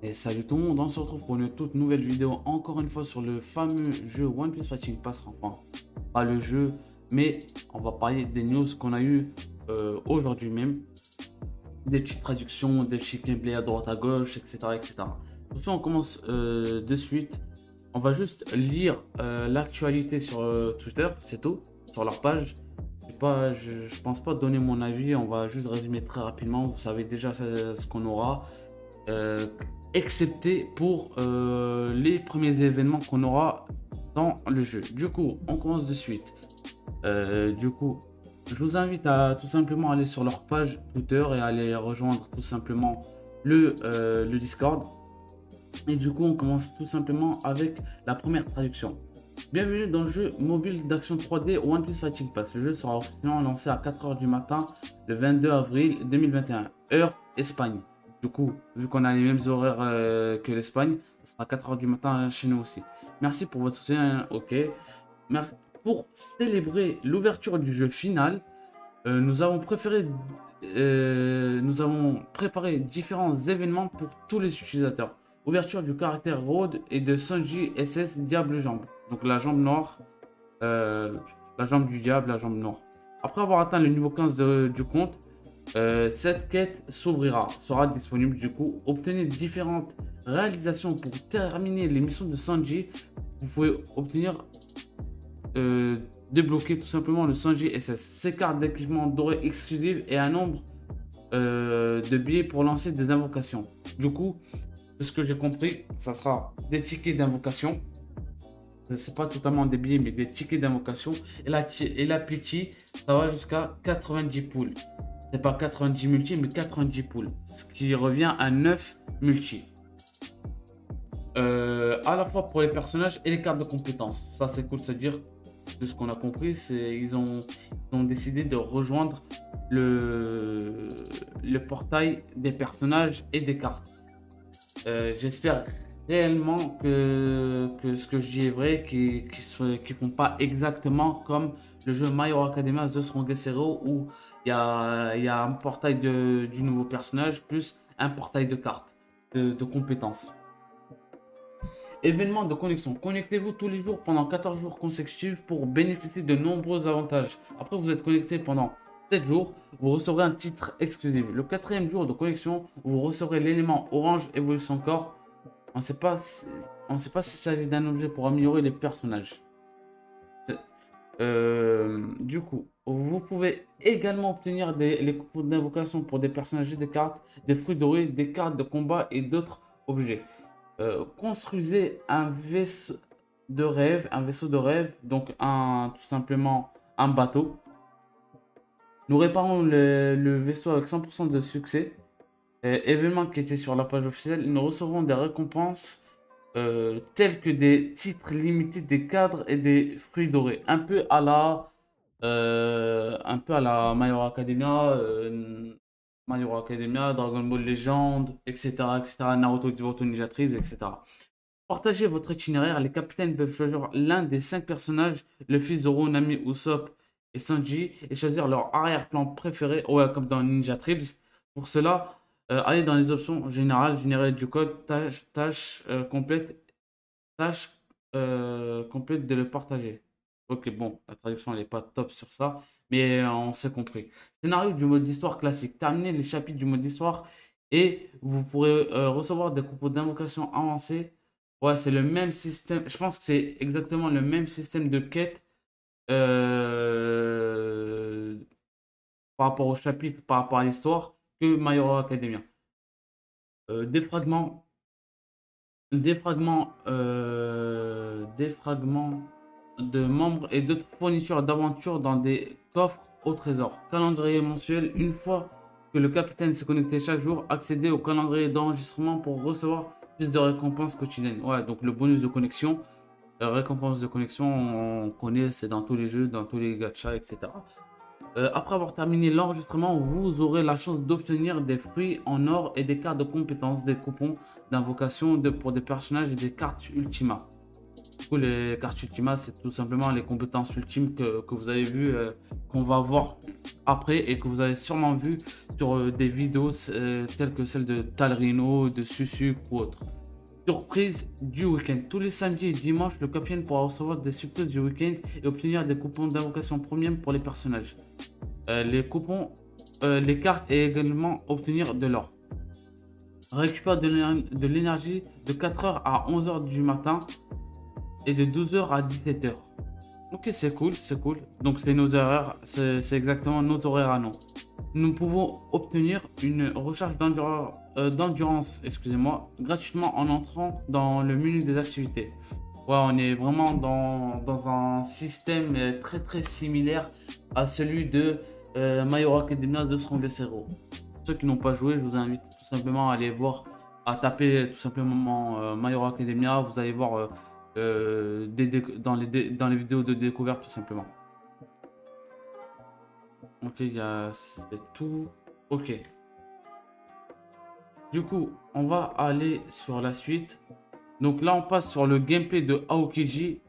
Et salut tout le monde, on se retrouve pour une toute nouvelle vidéo encore une fois sur le fameux jeu One Piece Fighting Pass, enfin pas le jeu, mais on va parler des news qu'on a eu aujourd'hui même, des petites traductions, des petits gameplays à droite à gauche, etc. etc. Surtout on commence de suite, on va juste lire l'actualité sur Twitter, c'est tout, sur leur page. Je pense pas donner mon avis, on va juste résumer très rapidement, vous savez déjà ce qu'on aura, excepté pour les premiers événements qu'on aura dans le jeu. Du coup, on commence de suite. Je vous invite à tout simplement aller sur leur page Twitter et aller rejoindre tout simplement le Discord. Et du coup, on commence tout simplement avec la première traduction. Bienvenue dans le jeu mobile d'action 3D One Piece Fighting Pass. Le jeu sera officiellement lancé à 4 h du matin le 22 avril 2021, heure Espagne. Du coup, vu qu'on a les mêmes horaires que l'Espagne, ce sera 4 h du matin chez nous aussi. Merci pour votre soutien, ok. Merci. Pour célébrer l'ouverture du jeu final, nous avons préparé différents événements pour tous les utilisateurs. Ouverture du caractère Road et de Sanji SS Diable Jambe. Donc la jambe noire, la jambe du diable, la jambe noire. Après avoir atteint le niveau 15 du compte, cette quête s'ouvrira, sera disponible du coup. Obtenez différentes réalisations pour terminer les missions de Sanji. Vous pouvez obtenir, débloquer tout simplement le Sanji SS. Ses cartes d'équipement dorées exclusives et un nombre de billets pour lancer des invocations. Du coup, de ce que j'ai compris, ça sera des tickets d'invocation. C'est pas totalement des billets, mais des tickets d'invocation. Et la pitié, ça va jusqu'à 90 poules. C'est pas 90 multi, mais 90 poules. Ce qui revient à 9 multi. À la fois pour les personnages et les cartes de compétences. Ça, c'est cool. C'est-à-dire, de ce qu'on a compris, c'est ils ont décidé de rejoindre le portail des personnages et des cartes. J'espère réellement que ce que je dis est vrai, qu'ils font pas exactement comme le jeu My Hero Academia The Strongest Hero où il y a un portail du nouveau personnage plus un portail de cartes, de compétences. Événement de connexion. Connectez-vous tous les jours pendant 14 jours consécutifs pour bénéficier de nombreux avantages. Après vous êtes connecté pendant 7 jours, vous recevrez un titre exclusif. Le 4e jour de connexion, vous recevrez l'élément orange évolution corps. On ne sait pas s'il s'agit d'un objet pour améliorer les personnages. Du coup, vous pouvez également obtenir les coupons d'invocation pour des personnages et des cartes, des fruits dorés, des cartes de combat et d'autres objets. Construisez un vaisseau de rêve, donc tout simplement un bateau. Nous réparons le vaisseau avec 100% de succès. Événements qui étaient sur la page officielle, nous recevrons des récompenses telles que des titres limités, des cadres et des fruits dorés, un peu à la My Hero Academia, Dragon Ball Legend, etc., etc., Naruto, X Boruto Ninja Tribes, etc. Partagez votre itinéraire, les capitaines peuvent choisir l'un des 5 personnages, Luffy, Zoro, Nami, Usopp et Sanji, et choisir leur arrière-plan préféré, ouais, comme dans Ninja Tribes. Pour cela, allez dans les options générales, générer du code, tâche complète de le partager. Ok, bon, la traduction elle n'est pas top sur ça, mais on s'est compris. Scénario du mode d'histoire classique. Terminez les chapitres du mode d'histoire et vous pourrez recevoir des coupons d'invocation avancés. Ouais, c'est le même système. Je pense que c'est exactement le même système de quête par rapport au chapitre, par rapport à l'histoire, que My Hero Academia. Des fragments de membres et d'autres fournitures d'aventure dans des coffres au trésor. Calendrier mensuel. Une fois que le capitaine s'est connecté chaque jour, accédez au calendrier d'enregistrement pour recevoir plus de récompenses quotidiennes. Ouais, donc le bonus de connexion, récompense de connexion, on connaît, c'est dans tous les jeux, dans tous les gachas, etc. Après avoir terminé l'enregistrement, vous aurez la chance d'obtenir des fruits en or et des cartes de compétences, des coupons d'invocation pour des personnages et des cartes Ultima. Du coup, les cartes Ultima, c'est tout simplement les compétences ultimes que vous avez vues, qu'on va voir après et que vous avez sûrement vu sur des vidéos telles que celle de Talrino, de Susu ou autre. Surprise du week-end. Tous les samedis et dimanches, le capitaine pourra recevoir des surprises du week-end et obtenir des coupons d'invocation premium pour les personnages. Les cartes et également obtenir de l'or. Récupère de l'énergie de 4h à 11h du matin et de 12h à 17h. Ok, c'est cool, c'est cool. Donc c'est nos horaires, c'est exactement nos horaires à nous. Nous pouvons obtenir une recharge d'endurance, excusez-moi, gratuitement en entrant dans le menu des activités. Ouais, on est vraiment dans un système très très similaire à celui de My Hero Academia, The Strongest Hero. Pour ceux qui n'ont pas joué, je vous invite tout simplement à aller voir, à taper tout simplement My Hero Academia. Vous allez voir dans les vidéos de découverte tout simplement. Ok, c'est tout. Ok. Du coup, on va aller sur la suite. Donc là, on passe sur le gameplay de Aokiji,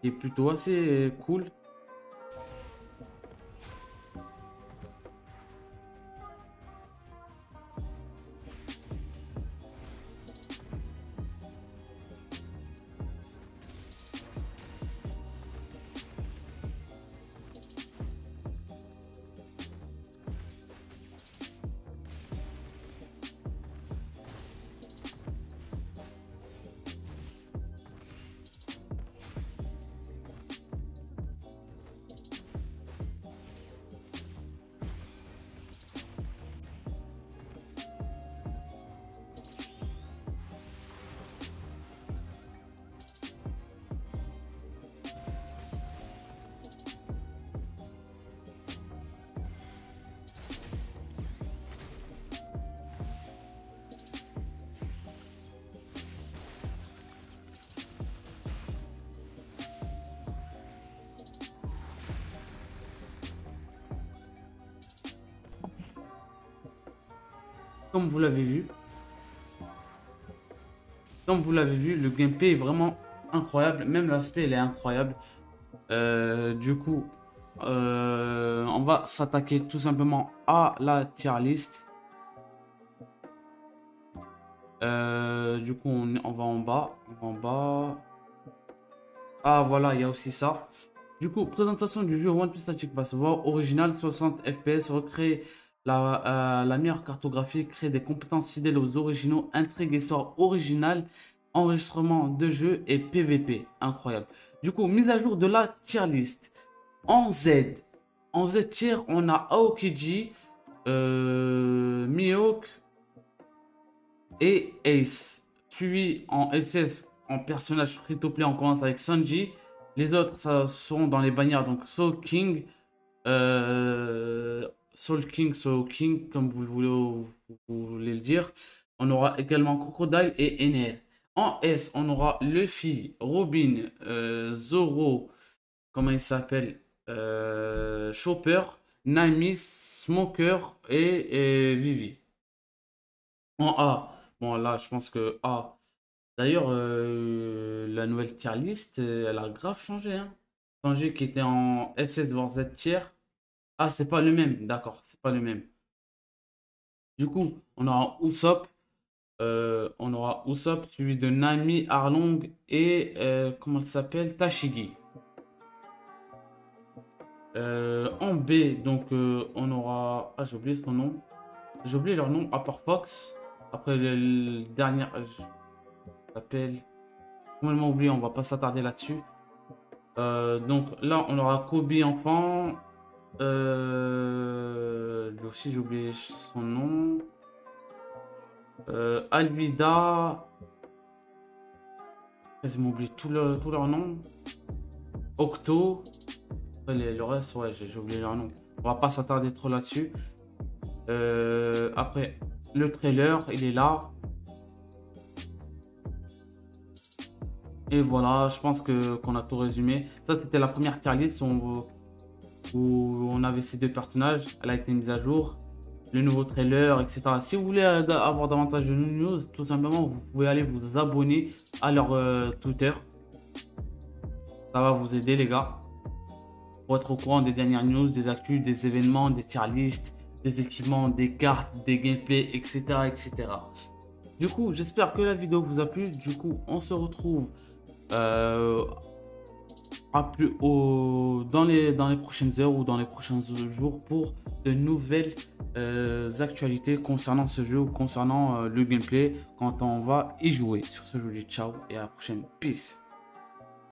qui est plutôt assez cool. Comme vous l'avez vu, le gameplay est vraiment incroyable, même l'aspect il est incroyable. Du coup, on va s'attaquer tout simplement à la tier list. Du coup, on va en bas, Ah voilà, il y a aussi ça. Du coup, présentation du jeu One Piece Fighting Pass, voire original, 60 FPS, recréé. La meilleure cartographie, crée des compétences fidèles aux originaux, intrigue et sort original, enregistrement de jeu et PVP. Incroyable. Du coup, mise à jour de la tier list. En Z. En Z tier, on a Aokiji, Mihawk et Ace. Suivi en SS, en personnage free to play, on commence avec Sanji. Les autres, ça sont dans les bannières, donc Soul King. Soul King, comme vous voulez le dire. On aura également Crocodile et Enel. En S, on aura Luffy, Robin, Zoro, comment il s'appelle, Chopper, Nami, Smoker et Vivi. En A, bon là je pense que A. D'ailleurs, la nouvelle tier list, elle a grave changé. Hein. Sanji qui était en SS voire Z tier. Ah, c'est pas le même, d'accord, c'est pas le même. Du coup, on aura Usopp. Suivi de Nami, Arlong et comment elle s'appelle, Tashigi. En B, donc on aura. Ah, j'ai oublié son nom. J'ai oublié leur nom à part Fox. Après le dernier. S'appelle. Complètement oublié, on va pas s'attarder là-dessus. Donc là, on aura Koby enfant. Lui aussi j'ai oublié son nom, Alvida, quasiment oublié tout leur nom, Octo, le reste ouais j'ai oublié leur nom, on va pas s'attarder trop là dessus. Après le trailer il est là et voilà, je pense que qu'on a tout résumé. Ça c'était la première tier list où on avait ces deux personnages, elle a été mise à jour, le nouveau trailer, etc. Si vous voulez avoir davantage de news, tout simplement vous pouvez aller vous abonner à leur Twitter. Ça va vous aider, les gars, pour être au courant des dernières news, des actus, des événements, des tier lists, des équipements, des cartes, des gameplays, etc. etc. Du coup, j'espère que la vidéo vous a plu. Du coup, on se retrouve dans les prochaines heures ou dans les prochains jours pour de nouvelles actualités concernant ce jeu ou concernant le gameplay quand on va y jouer sur ce jeu. Ciao et à la prochaine. Peace.